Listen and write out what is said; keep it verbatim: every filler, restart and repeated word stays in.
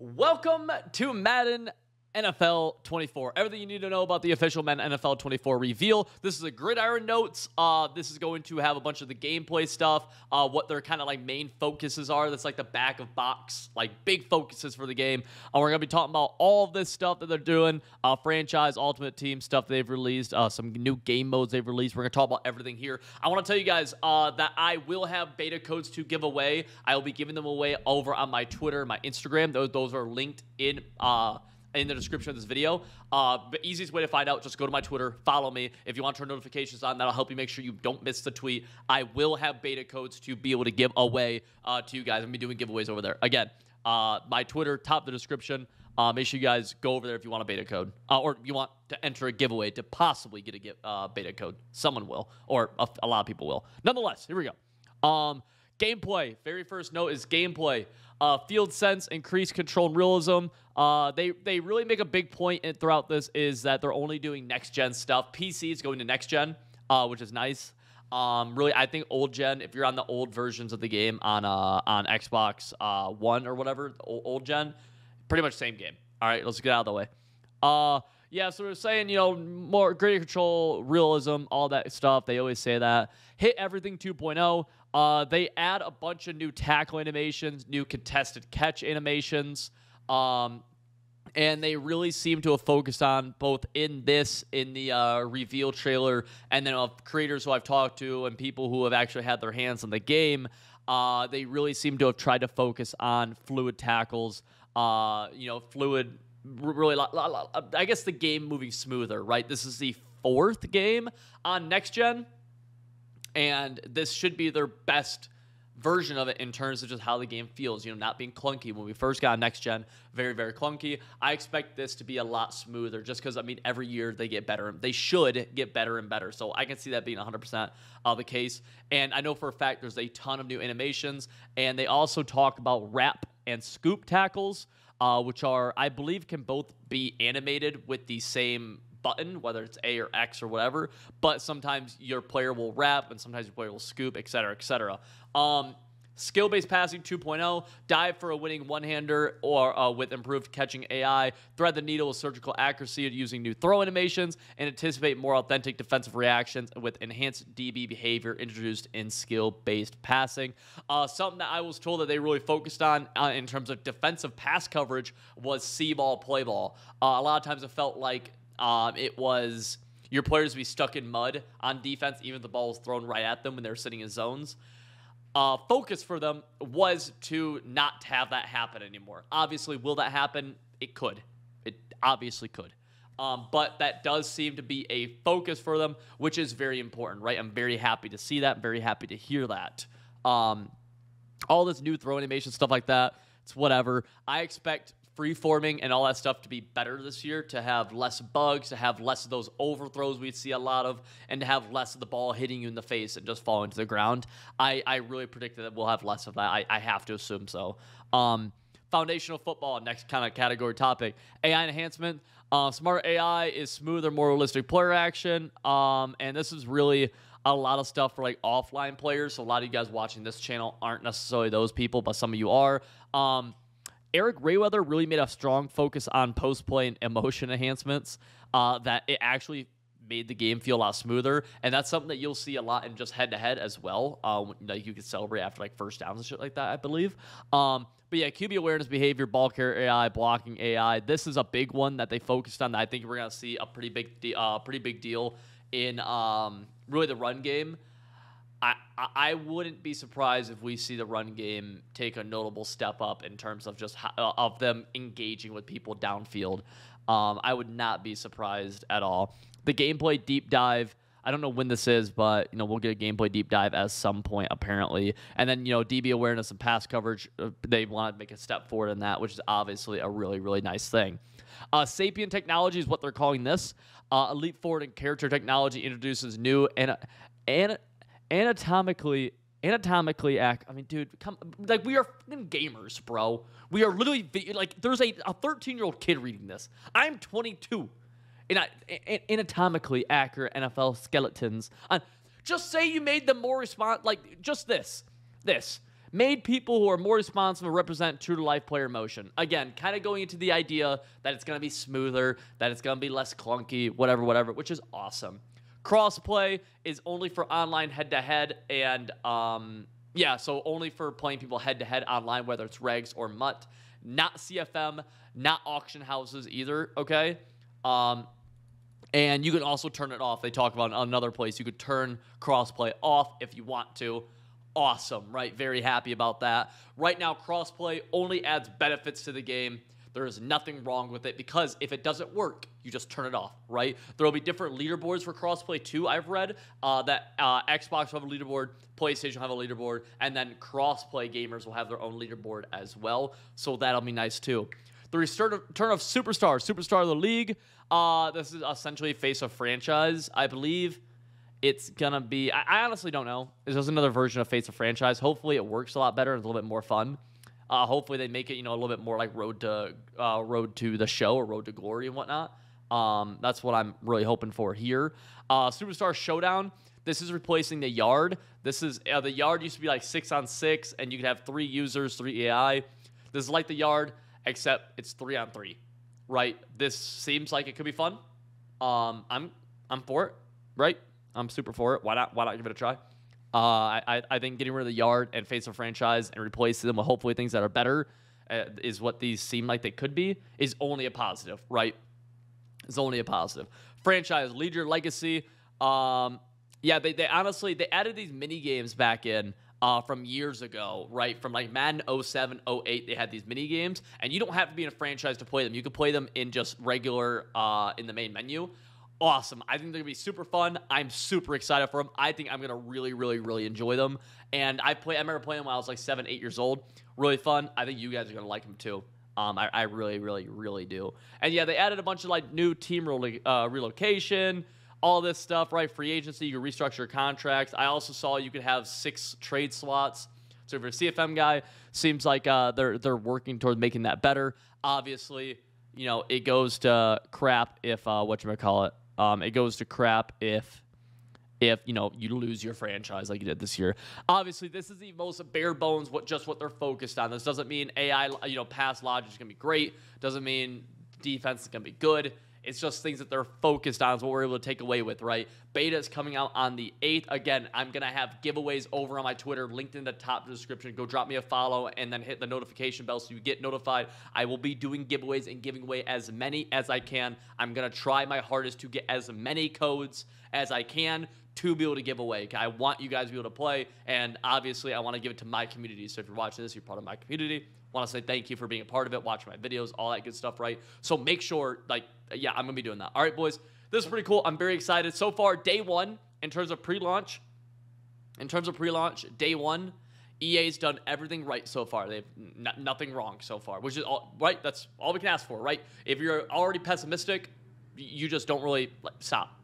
Welcome to Madden N F L twenty-four. Everything you need to know about the official Madden N F L twenty-four reveal. This is a Gridiron Notes. Uh, this is going to have a bunch of the gameplay stuff, uh, what their kind of like main focuses are. That's like the back of box, like big focuses for the game. Uh, we're going to be talking about all of this stuff that they're doing, uh, franchise, ultimate team stuff they've released, uh, some new game modes they've released. We're going to talk about everything here. I want to tell you guys uh, that I will have beta codes to give away. I will be giving them away over on my Twitter, my Instagram. Those, those are linked in... Uh, in the description of this video. Uh, the easiest way to find out, just go to my Twitter, follow me. If you want to turn notifications on, that'll help you make sure you don't miss the tweet. I will have beta codes to be able to give away uh, to you guys. I'm going to be doing giveaways over there. Again, uh, my Twitter, top of the description. Uh, make sure you guys go over there if you want a beta code. Uh, or you want to enter a giveaway to possibly get a get, uh, beta code. Someone will. Or a, a lot of people will. Nonetheless, here we go. Um, gameplay. Very first note is gameplay. Uh, Field Sense, increased control and realism. Uh, they, they really make a big point throughout this is that they're only doing next-gen stuff. P C is going to next-gen, uh, which is nice. Um, really, I think old-gen, if you're on the old versions of the game on uh, on Xbox uh, One or whatever, old-gen, pretty much same game. All right, let's get out of the way. Uh, yeah, so we're saying, you know, more greater control, realism, all that stuff. They always say that. Hit Everything two point oh. Uh, they add a bunch of new tackle animations, new contested catch animations. Um, and they really seem to have focused on both in this, in the uh, reveal trailer, and then of creators who I've talked to and people who have actually had their hands on the game. Uh, they really seem to have tried to focus on fluid tackles, uh, you know, fluid, really, I guess the game moving smoother, right? This is the fourth game on next gen, and this should be their best version of it in terms of just how the game feels, you know, not being clunky. When we first got next gen, very, very clunky. I expect this to be a lot smoother just because, I mean, every year they get better. They should get better and better. So I can see that being one hundred percent of the case. And I know for a fact there's a ton of new animations. And they also talk about wrap and scoop tackles, uh, which are, I believe, can both be animated with the same button, whether it's A or X or whatever, but sometimes your player will wrap and sometimes your player will scoop, et cetera, et cetera. Um, Skill-based passing two point oh, dive for a winning one-hander or uh, with improved catching A I, thread the needle with surgical accuracy using new throw animations, and anticipate more authentic defensive reactions with enhanced D B behavior introduced in skill-based passing. Uh, something that I was told that they really focused on uh, in terms of defensive pass coverage was C-ball, play ball. Uh, a lot of times it felt like Um, it was your players would be stuck in mud on defense, even if the ball was thrown right at them when they were sitting in zones. Uh, focus for them was to not have that happen anymore. Obviously, will that happen? It could. It obviously could. Um, but that does seem to be a focus for them, which is very important, right? I'm very happy to see that. I'm very happy to hear that. Um, all this new throw animation, stuff like that, it's whatever. I expect free-forming and all that stuff to be better this year, to have less bugs, to have less of those overthrows we see a lot of, and to have less of the ball hitting you in the face and just falling to the ground. I, I really predict that we'll have less of that. I, I have to assume so. Um, foundational football, next kind of category topic. A I enhancement. Uh, smart A I is smoother, more realistic player action. Um, and this is really a lot of stuff for like offline players. So a lot of you guys watching this channel aren't necessarily those people, but some of you are. Um, Eric Rayweather really made a strong focus on post-play and emotion enhancements, uh, that it actually made the game feel a lot smoother, and that's something that you'll see a lot in just head-to-head as well. Uh, like you can celebrate after like first downs and shit like that, I believe. Um, but yeah, Q B awareness, behavior, ball carrier A I, blocking A I. This is a big one that they focused on that I think we're gonna see a pretty big, de uh, pretty big deal in um, really the run game. I, I wouldn't be surprised if we see the run game take a notable step up in terms of just how, of them engaging with people downfield. Um, I would not be surprised at all. The gameplay deep dive, I don't know when this is, but you know we'll get a gameplay deep dive at some point apparently. And then you know D B awareness and pass coverage, they want to make a step forward in that, which is obviously a really really nice thing. Uh, Sapient Technology is what they're calling this. Uh, a leap forward in character technology introduces new and and. Anatomically, anatomically act. I mean, dude, come like we are fucking gamers, bro. We are literally like there's a thirteen-year-old kid reading this. I'm twenty-two, and I anatomically accurate N F L skeletons. Uh, just say you made them more response. Like just this, this made people who are more responsive represent true-to-life player motion. Again, kind of going into the idea that it's going to be smoother, that it's going to be less clunky, whatever, whatever, which is awesome. Crossplay is only for online head-to-head, and um, yeah, so only for playing people head-to-head online, whether it's regs or mutt. Not C F M, not auction houses either, okay? Um, and you can also turn it off. They talk about another place. You could turn crossplay off if you want to. Awesome, right? Very happy about that. Right now, crossplay only adds benefits to the game. There is nothing wrong with it because if it doesn't work, you just turn it off, right? There will be different leaderboards for crossplay too, I've read. Uh, that uh, Xbox will have a leaderboard, PlayStation will have a leaderboard, and then crossplay gamers will have their own leaderboard as well. So that'll be nice too. The return of, return of Superstar, Superstar of the League. Uh, this is essentially face of franchise, I believe. It's going to be... I, I honestly don't know. This is another version of face of franchise. Hopefully it works a lot better and it's a little bit more fun. Uh, hopefully they make it, you know, a little bit more like road to uh, road to the show or road to glory and whatnot. Um, that's what I'm really hoping for here. Uh, Superstar Showdown. This is replacing the yard. This is uh, the yard used to be like six on six, and you could have three users, three A I. This is like the yard, except it's three on three, right? This seems like it could be fun. Um, I'm I'm for it, right? I'm super for it. Why not? Why not give it a try? Uh, I, I think getting rid of the yard and face of franchise and replacing them with hopefully things that are better uh, is what these seem like they could be, is only a positive, right? It's only a positive. Franchise, lead your legacy. Um, yeah, they, they honestly, they added these mini games back in uh, from years ago, right? From like Madden oh seven, oh eight, they had these mini games, and you don't have to be in a franchise to play them. You could play them in just regular, uh, in the main menu. Awesome. I think they're going to be super fun. I'm super excited for them. I think I'm going to really, really, really enjoy them. And I play, I remember playing them when I was like seven, eight years old. Really fun. I think you guys are going to like them too. Um, I, I really, really, really do. And yeah, they added a bunch of like new team re uh, relocation, all this stuff, right? Free agency, you can restructure contracts. I also saw you could have six trade slots. So if you're a C F M guy, seems like uh, they're, they're working toward making that better. Obviously, you know, it goes to crap if, uh, whatchamacallit, Um, it goes to crap if, if you know, you lose your franchise like you did this year. Obviously, this is the most bare bones, what just what they're focused on. This doesn't mean A I, you know, pass logic is going to be great. Doesn't mean defense is going to be good. It's just things that they're focused on is what we're able to take away with, right? Beta is coming out on the eighth. Again, I'm going to have giveaways over on my Twitter, linked in the top description. Go drop me a follow and then hit the notification bell so you get notified. I will be doing giveaways and giving away as many as I can. I'm going to try my hardest to get as many codes as I can to be able to give away. I want you guys to be able to play, and obviously I want to give it to my community. So if you're watching this, you're part of my community. I want to say thank you for being a part of it, watching my videos, all that good stuff, right? So make sure, like, yeah, I'm going to be doing that. All right, boys, this is pretty cool. I'm very excited. So far, day one, in terms of pre-launch, in terms of pre-launch, day one, E A's done everything right so far. They've n- nothing wrong so far, which is all right. That's all we can ask for, right? If you're already pessimistic, you just don't really, like, stop.